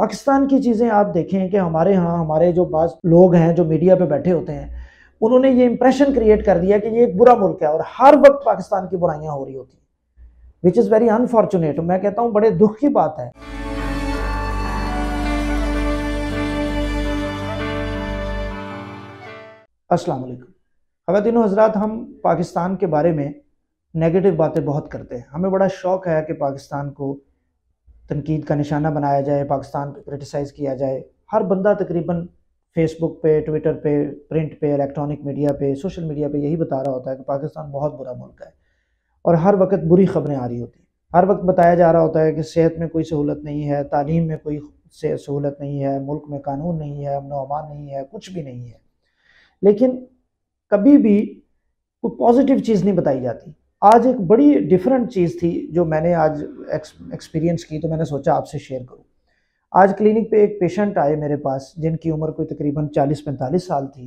पाकिस्तान की चीज़ें आप देखें कि हमारे यहाँ हमारे जो बाज़ लोग हैं जो मीडिया पे बैठे होते हैं, उन्होंने ये इंप्रेशन क्रिएट कर दिया कि ये एक बुरा मुल्क है और हर वक्त पाकिस्तान की बुराइयाँ हो रही होती हैं, विच इज़ वेरी अनफॉर्चुनेट। मैं कहता हूँ बड़े दुख की बात है। अस्सलाम वालेकुम ख़वातीन व हज़रात, हम पाकिस्तान के बारे में नेगेटिव बातें बहुत करते हैं। हमें बड़ा शौक़ है कि पाकिस्तान को तनकीद का निशाना बनाया जाए, पाकिस्तान को क्रिटिसाइज़ किया जाए। हर बंदा तकरीबन फेसबुक पे, ट्विटर पे, प्रिंट पे, इलेक्ट्रॉनिक मीडिया पे, सोशल मीडिया पे यही बता रहा होता है कि पाकिस्तान बहुत बुरा मुल्क है और हर वक्त बुरी खबरें आ रही होती हैं। हर वक्त बताया जा रहा होता है कि सेहत में कोई सहूलत नहीं है, तालीम में कोई सहूलत नहीं है, मुल्क में कानून नहीं है, अमन अमान नहीं है, कुछ भी नहीं है। लेकिन कभी भी कोई पॉजिटिव चीज़ नहीं बताई जाती। आज एक बड़ी डिफरेंट चीज़ थी जो मैंने आज एक्सपीरियंस की, तो मैंने सोचा आपसे शेयर करूं। आज क्लिनिक पे एक पेशेंट आए मेरे पास जिनकी उम्र कोई तकरीबन 40-45 साल थी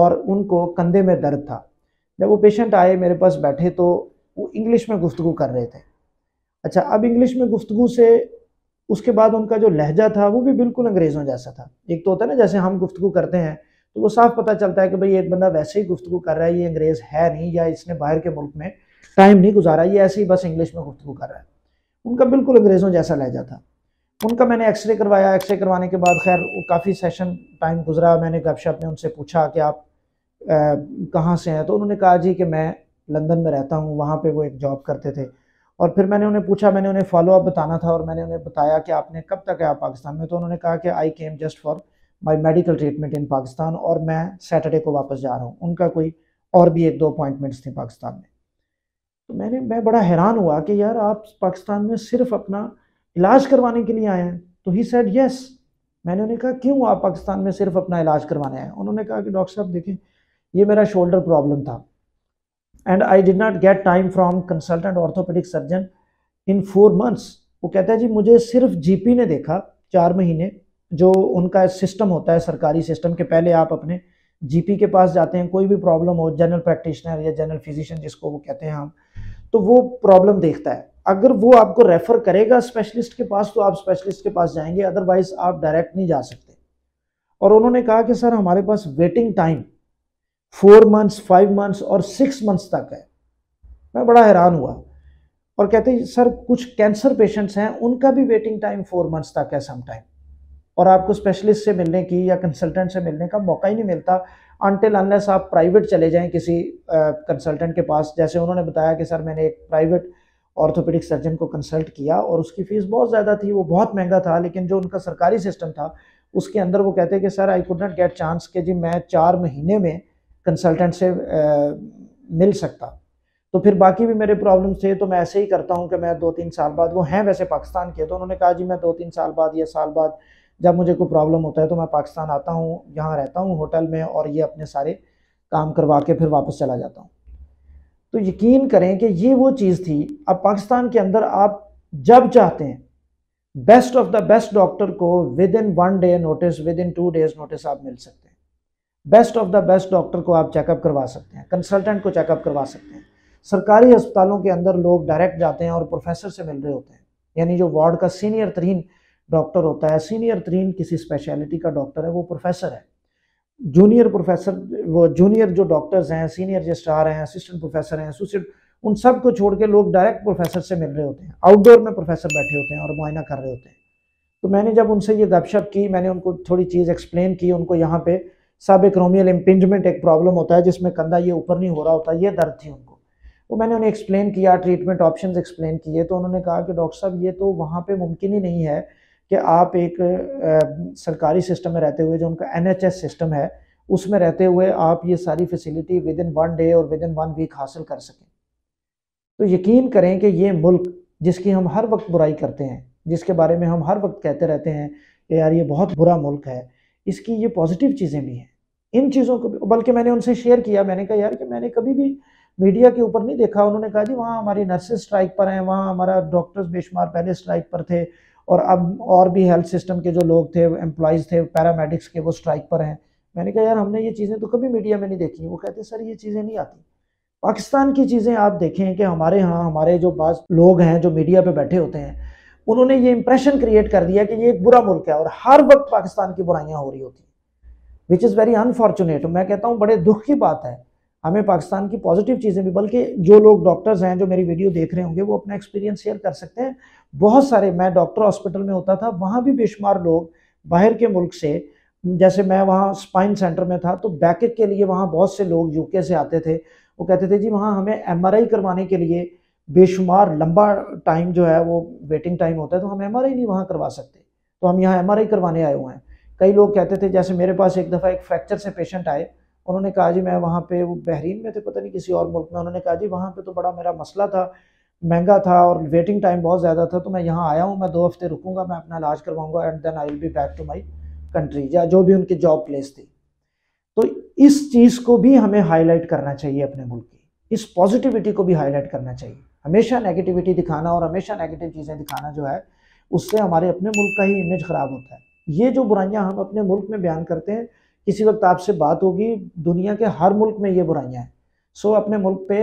और उनको कंधे में दर्द था। जब वो पेशेंट आए मेरे पास बैठे तो वो इंग्लिश में गुफ्तगू कर रहे थे। अच्छा, अब इंग्लिश में गुफ्तगू से उसके बाद उनका जो लहजा था वो भी बिल्कुल अंग्रेज़ों जैसा था। एक तो होता है ना, जैसे हम गुफ्तगू करते हैं तो वो साफ पता चलता है कि भाई एक बंदा वैसे ही गुफ्तगू कर रहा है, ये अंग्रेज़ है नहीं या इसने बाहर के मुल्क में टाइम नहीं गुजारा, ये ऐसे ही बस इंग्लिश में गुफ्तगू कर रहा है। उनका बिल्कुल अंग्रेज़ों जैसा लहजा था। उनका मैंने एक्सरे करवाया। एक्सरे करवाने के बाद खैर काफ़ी सेशन टाइम गुजरा। मैंने गपशप में उनसे पूछा कि आप कहाँ से हैं, तो उन्होंने कहा जी कि मैं लंदन में रहता हूँ, वहाँ पर वो एक जॉब करते थे। और फिर मैंने उन्हें पूछा, मैंने उन्हें फॉलोअप बताना था और मैंने उन्हें बताया कि आपने कब तक है आप पाकिस्तान में, तो उन्होंने कहा कि I came just for my medical treatment in Pakistan और मैं सैटरडे को वापस जा रहा हूँ। उनका कोई और भी 1-2 अपॉइंटमेंट्स थी पाकिस्तान में। तो मैं बड़ा हैरान हुआ कि यार आप पाकिस्तान में सिर्फ अपना इलाज करवाने के लिए आए हैं। तो ही सेड यस। मैंने उन्हें कहा क्यों आप पाकिस्तान में सिर्फ अपना इलाज करवाने आए हैं? उन्होंने कहा कि डॉक्टर साहब देखें, ये मेरा शोल्डर प्रॉब्लम था and I did not get time from consultant orthopaedic surgeon in 4 months। वो कहता है जी मुझे सिर्फ GP ने देखा 4 महीने। जो उनका सिस्टम होता है सरकारी सिस्टम के, पहले आप अपने GP के पास जाते हैं, कोई भी प्रॉब्लम हो, जनरल प्रैक्टिशनर या जनरल फिजिशियन जिसको वो कहते हैं हम, तो वो प्रॉब्लम देखता है। अगर वो आपको रेफ़र करेगा स्पेशलिस्ट के पास तो आप स्पेशलिस्ट के पास जाएंगे, अदरवाइज़ आप डायरेक्ट नहीं जा सकते। और उन्होंने कहा कि सर हमारे पास वेटिंग टाइम 4 months, 5 months और 6 months तक है। मैं बड़ा हैरान हुआ। और कहते हैं सर कुछ कैंसर पेशेंट्स हैं, उनका भी वेटिंग टाइम 4 months तक है समटाइम, और आपको स्पेशलिस्ट से मिलने की या कंसल्टेंट से मिलने का मौका ही नहीं मिलता अनटिल अनलेस आप प्राइवेट चले जाएं किसी कंसल्टेंट के पास। जैसे उन्होंने बताया कि सर मैंने एक प्राइवेट ऑर्थोपेडिक सर्जन को कंसल्ट किया और उसकी फ़ीस बहुत ज़्यादा थी, वो बहुत महंगा था, लेकिन जो उनका सरकारी सिस्टम था उसके अंदर वो कहते हैं कि sir I could not get chance कि जी मैं 4 महीने में कंसल्टेंट से मिल सकता। तो फिर बाकी भी मेरे प्रॉब्लम्स थे तो मैं ऐसे ही करता हूँ कि मैं 2-3 साल बाद, वो हैं वैसे पाकिस्तान के, तो उन्होंने कहा जी मैं 2-3 साल बाद या साल बाद जब मुझे कोई प्रॉब्लम होता है तो मैं पाकिस्तान आता हूँ, यहाँ रहता हूँ होटल में और ये अपने सारे काम करवा के फिर वापस चला जाता हूँ। तो यकीन करें कि ये वो चीज़ थी। अब पाकिस्तान के अंदर आप जब चाहते हैं best of the best doctor को within 1 day notice, within 2 days notice आप मिल सकते हैं। Best of the best doctor को आप चेकअप करवा सकते हैं, कंसल्टेंट को चेकअप करवा सकते हैं। सरकारी अस्पतालों के अंदर लोग डायरेक्ट जाते हैं और प्रोफेसर से मिल रहे होते हैं, यानी जो वार्ड का सीनियर तरीन डॉक्टर होता है, सीनियर तरीन किसी स्पेशलिटी का डॉक्टर है, वो प्रोफेसर है। जूनियर प्रोफेसर, वो जूनियर जो डॉक्टर्स हैं, सीनियर रजिस्ट्रार हैं, असिस्टेंट प्रोफेसर हैं, एसोसिएट, उन सब को छोड़ के लोग डायरेक्ट प्रोफेसर से मिल रहे होते हैं। आउटडोर में प्रोफेसर बैठे होते हैं और मुआयना कर रहे होते हैं। तो मैंने जब उनसे ये गपशप की, मैंने उनको थोड़ी चीज़ एक्सप्लेन की। उनको यहाँ पर सब एक्रोमियल इम्पिंजमेंट एक प्रॉब्लम होता है जिसमें कंधा ये ऊपर नहीं हो रहा होता, ये दर्द थी उनको। तो मैंने उन्हें एक्सप्लेन किया, ट्रीटमेंट ऑप्शन एक्सप्लेन किए। तो उन्होंने कहा कि डॉक्टर साहब ये तो वहाँ पर मुमकिन ही नहीं है कि आप एक सरकारी सिस्टम में रहते हुए, जो उनका NHS सिस्टम है उसमें रहते हुए आप ये सारी फैसिलिटी विदिन 1 day और विदिन 1 week हासिल कर सकें। तो यकीन करें कि ये मुल्क जिसकी हम हर वक्त बुराई करते हैं, जिसके बारे में हम हर वक्त कहते रहते हैं कि यार ये बहुत बुरा मुल्क है, इसकी ये पॉजिटिव चीज़ें भी हैं। इन चीज़ों को बल्कि मैंने उनसे शेयर किया, मैंने कहा यार कि मैंने कभी भी मीडिया के ऊपर नहीं देखा। उन्होंने कहा जी वहाँ हमारी नर्सेज स्ट्राइक पर हैं, वहाँ हमारा डॉक्टर्स बेशुमार पहले स्ट्राइक पर थे और अब और भी हेल्थ सिस्टम के जो लोग थे, एम्प्लॉइज़ थे, पैरामेडिक्स के, वो स्ट्राइक पर हैं। मैंने कहा यार हमने ये चीज़ें तो कभी मीडिया में नहीं देखी। वो कहते सर ये चीज़ें नहीं आती। पाकिस्तान की चीज़ें आप देखें कि हमारे यहाँ हमारे जो बाज़ लोग हैं जो मीडिया पे बैठे होते हैं, उन्होंने ये इंप्रेशन क्रिएट कर दिया कि ये एक बुरा मुल्क है और हर वक्त पाकिस्तान की बुराइयां हो रही होती हैं, विच इज़ वेरी अनफॉर्चुनेट। मैं कहता हूँ बड़े दुख की बात है, हमें पाकिस्तान की पॉजिटिव चीज़ें भी, बल्कि जो लोग डॉक्टर्स हैं जो मेरी वीडियो देख रहे होंगे वो अपना एक्सपीरियंस शेयर कर सकते हैं। बहुत सारे, मैं डॉक्टर हॉस्पिटल में होता था, वहाँ भी बेशुमार लोग बाहर के मुल्क से, जैसे मैं वहाँ स्पाइन सेंटर में था तो बैकअप के लिए वहाँ बहुत से लोग यूके से आते थे। वो कहते थे जी वहाँ हमें MRI करवाने के लिए बेशुमार लंबा टाइम जो है वो वेटिंग टाइम होता है, तो हम MRI नहीं वहाँ करवा सकते, तो हम यहाँ MRI करवाने आए हुए हैं। कई लोग कहते थे, जैसे मेरे पास एक दफ़ा एक फ्रैक्चर से पेशेंट आए, उन्होंने कहा जी मैं वहाँ पे, वो बहरीन में थे पता नहीं किसी और मुल्क में, उन्होंने कहा जी वहाँ पे तो बड़ा मेरा मसला था, महंगा था और वेटिंग टाइम बहुत ज़्यादा था, तो मैं यहाँ आया हूँ, मैं 2 हफ्ते रुकूंगा, मैं अपना इलाज करवाऊँगा and then I will be back to my country, या जो भी उनकी जॉब प्लेस थी। तो इस चीज़ को भी हमें हाईलाइट करना चाहिए अपने मुल्क की, इस पॉजिटिविटी को भी हाईलाइट करना चाहिए। हमेशा नेगेटिविटी दिखाना और हमेशा नेगेटिव चीज़ें दिखाना जो है उससे हमारे अपने मुल्क का ही इमेज ख़राब होता है। ये जो बुराइयाँ हम अपने मुल्क में बयान करते हैं, किसी वक्त आपसे बात होगी, दुनिया के हर मुल्क में ये बुराइयाँ हैं। सो अपने मुल्क पे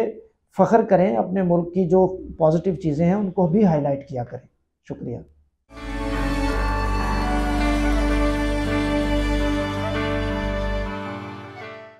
फख्र करें, अपने मुल्क की जो पॉजिटिव चीज़ें हैं उनको भी हाईलाइट किया करें। शुक्रिया।